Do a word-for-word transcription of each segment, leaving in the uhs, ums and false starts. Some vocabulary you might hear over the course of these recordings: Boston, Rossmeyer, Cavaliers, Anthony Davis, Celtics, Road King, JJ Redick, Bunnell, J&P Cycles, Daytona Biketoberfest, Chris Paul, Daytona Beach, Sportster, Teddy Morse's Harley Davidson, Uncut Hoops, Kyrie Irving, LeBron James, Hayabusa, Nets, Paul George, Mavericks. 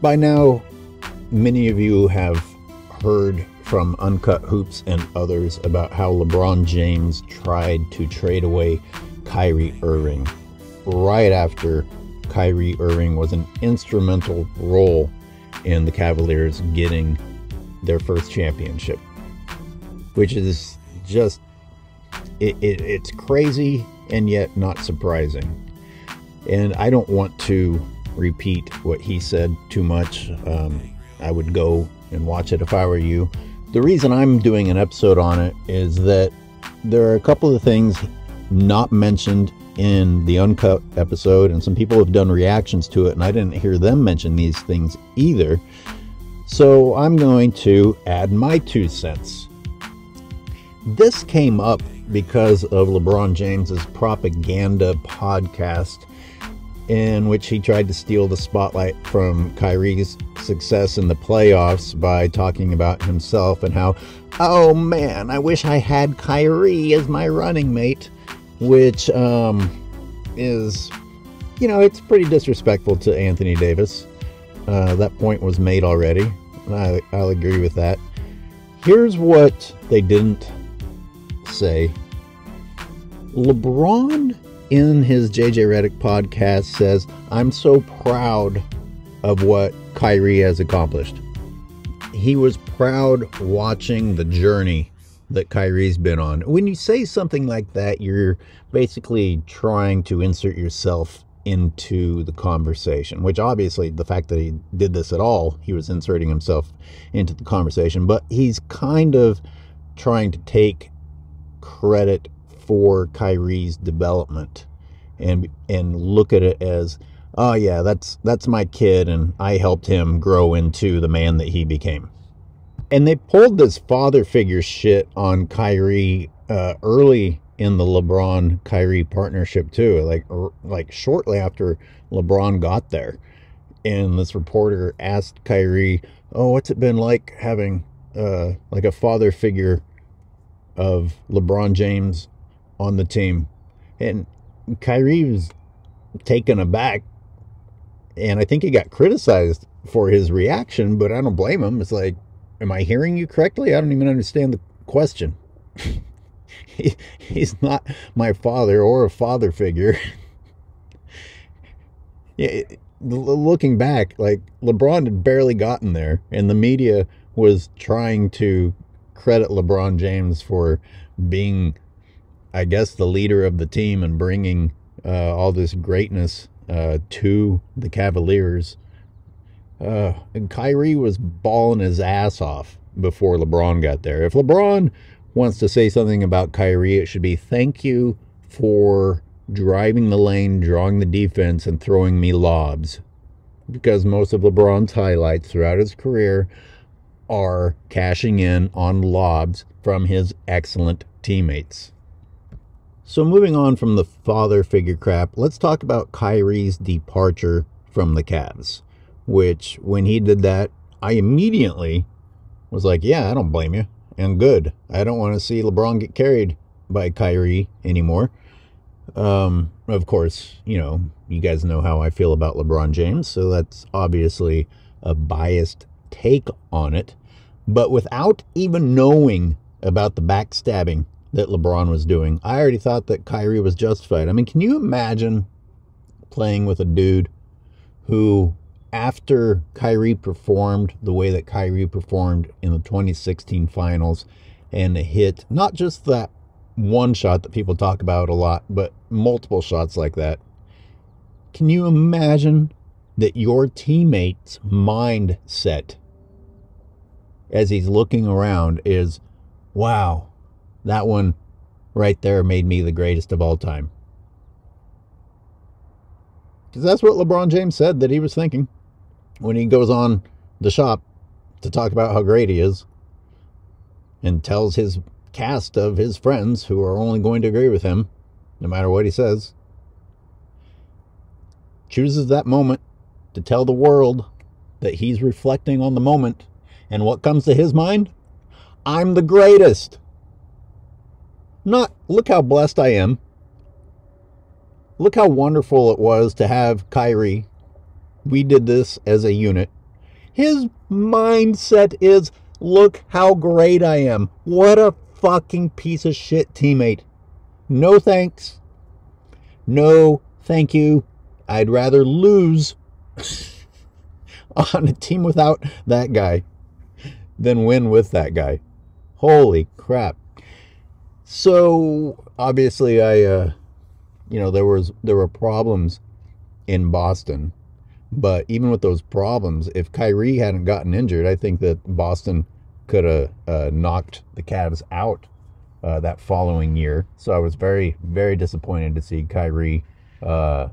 By now, many of you have heard from Uncut Hoops and others about how LeBron James tried to trade away Kyrie Irving right after Kyrie Irving was an instrumental role in the Cavaliers getting their first championship, which is just, it, it, it's crazy and yet not surprising. And I don't want to repeat what he said too much. Um, I would go and watch it if I were you. The reason I'm doing an episode on it is that there are a couple of things not mentioned in the Uncut episode, and some people have done reactions to it, and I didn't hear them mention these things either. So I'm going to add my two cents. This came up because of LeBron James's propaganda podcast, in which he tried to steal the spotlight from Kyrie's success in the playoffs by talking about himself and how, oh man, I wish I had Kyrie as my running mate, which um, is, you know, it's pretty disrespectful to Anthony Davis. Uh, that point was made already, and I, I'll agree with that. Here's what they didn't say. LeBron, in his J J Redick podcast, says, I'm so proud of what Kyrie has accomplished. He was proud watching the journey that Kyrie's been on. When you say something like that, you're basically trying to insert yourself into the conversation, which obviously the fact that he did this at all, he was inserting himself into the conversation, but he's kind of trying to take credit for Kyrie's development and and look at it as, oh yeah, that's that's my kid and I helped him grow into the man that he became. And they pulled this father figure shit on Kyrie uh, early in the LeBron Kyrie partnership too, like like shortly after LeBron got there. And this reporter asked Kyrie, "Oh, what's it been like having uh, like a father figure of LeBron James on the team?" And Kyrie was taken aback, and I think he got criticized for his reaction, but I don't blame him. It's like, am I hearing you correctly? I don't even understand the question. he, he's not my father or a father figure. Yeah, looking back, like, LeBron had barely gotten there, and the media was trying to credit LeBron James for being, I guess, the leader of the team and bringing uh, all this greatness uh, to the Cavaliers. Uh, and Kyrie was balling his ass off before LeBron got there. If LeBron wants to say something about Kyrie, it should be, thank you for driving the lane, drawing the defense, and throwing me lobs. Because most of LeBron's highlights throughout his career are cashing in on lobs from his excellent teammates. So moving on from the father figure crap, let's talk about Kyrie's departure from the Cavs, which when he did that, I immediately was like, yeah, I don't blame you. And good. I don't want to see LeBron get carried by Kyrie anymore. Um, of course, you know, you guys know how I feel about LeBron James, so that's obviously a biased take on it. But without even knowing about the backstabbing that LeBron was doing, I already thought that Kyrie was justified. I mean, can you imagine playing with a dude who, after Kyrie performed the way that Kyrie performed in the twenty sixteen finals and hit not just that one shot that people talk about a lot, but multiple shots like that? Can you imagine that your teammate's mindset as he's looking around is, wow, that one right there made me the greatest of all time? Because that's what LeBron James said that he was thinking when he goes on the shop to talk about how great he is and tells his cast of his friends who are only going to agree with him no matter what he says. Chooses that moment to tell the world that he's reflecting on the moment, and what comes to his mind? I'm the greatest. Not, look how blessed I am. Look how wonderful it was to have Kyrie. We did this as a unit. His mindset is, look how great I am. What a fucking piece of shit teammate. No thanks. No thank you. I'd rather lose on a team without that guy than win with that guy. Holy crap. So obviously I, uh, you know, there was, there were problems in Boston, but even with those problems, if Kyrie hadn't gotten injured, I think that Boston could have uh, knocked the Cavs out uh, that following year. So I was very, very disappointed to see Kyrie uh,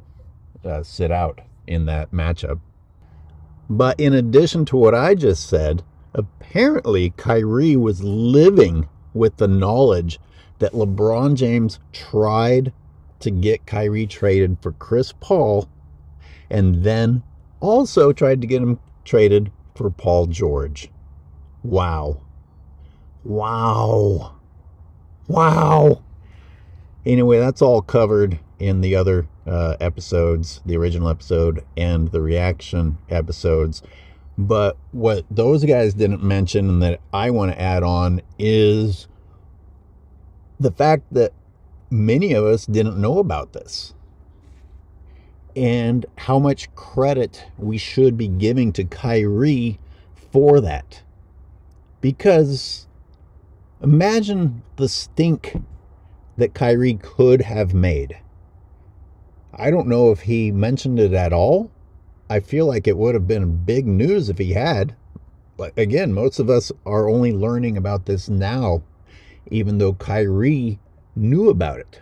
uh, sit out in that matchup. But in addition to what I just said, apparently Kyrie was living with the knowledge that LeBron James tried to get Kyrie traded for Chris Paul and then also tried to get him traded for Paul George. Wow. Wow. Wow. Anyway, that's all covered in the other uh, episodes, the original episode and the reaction episodes. But what those guys didn't mention and that I want to add on is the fact that many of us didn't know about this and how much credit we should be giving to Kyrie for that. Because imagine the stink that Kyrie could have made. I don't know if he mentioned it at all. I feel like it would have been big news if he had. But again, most of us are only learning about this now, even though Kyrie knew about it.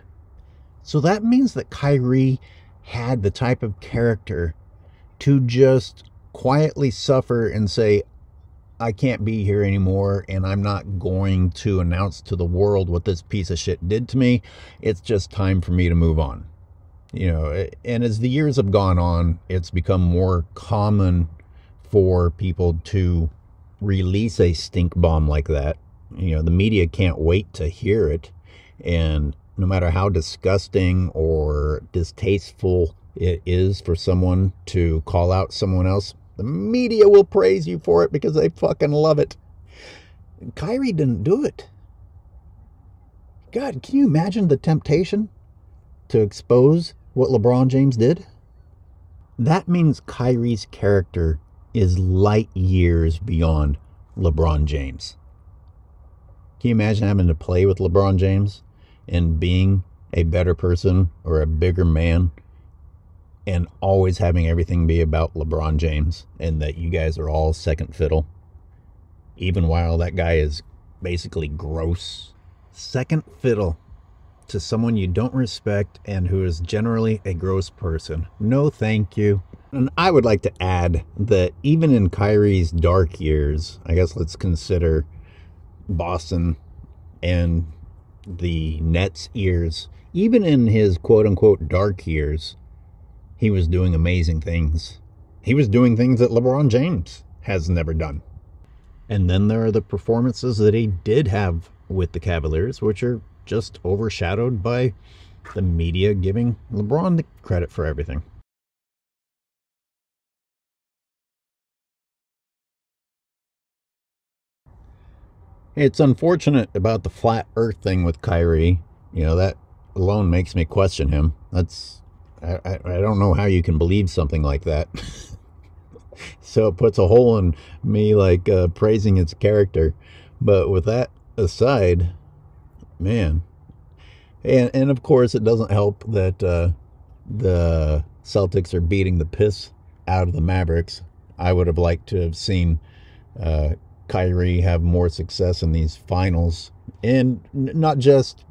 So that means that Kyrie had the type of character to just quietly suffer and say, I can't be here anymore, and I'm not going to announce to the world what this piece of shit did to me. It's just time for me to move on. You know, and as the years have gone on, it's become more common for people to release a stink bomb like that. You know, the media can't wait to hear it. And no matter how disgusting or distasteful it is for someone to call out someone else, the media will praise you for it because they fucking love it. Kyrie didn't do it. God, can you imagine the temptation to expose what LeBron James did? That means Kyrie's character is light years beyond LeBron James. Can you imagine having to play with LeBron James and being a better person or a bigger man and always having everything be about LeBron James and that you guys are all second fiddle, even while that guy is basically gross? Second fiddle to someone you don't respect and who is generally a gross person. No thank you. And I would like to add that even in Kyrie's dark years, I guess let's consider Boston and the Nets years, even in his quote-unquote dark years, he was doing amazing things. He was doing things that LeBron James has never done. And then there are the performances that he did have with the Cavaliers, which are just overshadowed by the media giving LeBron the credit for everything. It's unfortunate about the flat earth thing with Kyrie. You know, that alone makes me question him. That's, I, I, I don't know how you can believe something like that. So it puts a hole in me, like uh, praising its character. But with that aside, man. And, and of course, it doesn't help that uh, the Celtics are beating the piss out of the Mavericks. I would have liked to have seen uh, Kyrie have more success in these finals, and not just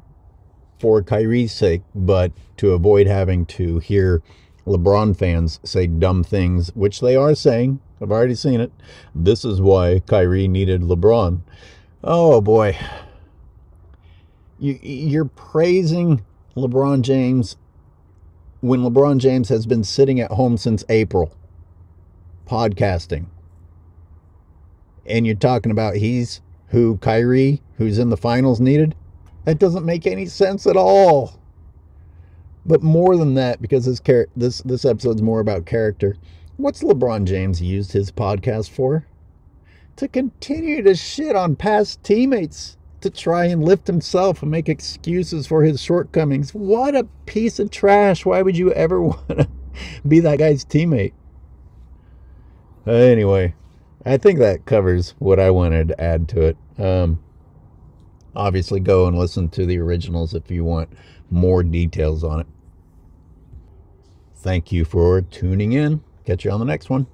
for Kyrie's sake, but to avoid having to hear LeBron fans say dumb things, which they are saying. I've already seen it. This is why Kyrie needed LeBron. Oh boy. You, you're praising LeBron James when LeBron James has been sitting at home since April, podcasting. And you're talking about he's who Kyrie, who's in the finals, needed? That doesn't make any sense at all. But more than that, because this, char- this, this episode's more about character, What's LeBron James used his podcast for? To continue to shit on past teammates, to try and lift himself and make excuses for his shortcomings. What a piece of trash. Why would you ever want to be that guy's teammate? Uh, anyway, I think that covers what I wanted to add to it. Um, obviously, go and listen to the originals if you want more details on it. Thank you for tuning in. Catch you on the next one.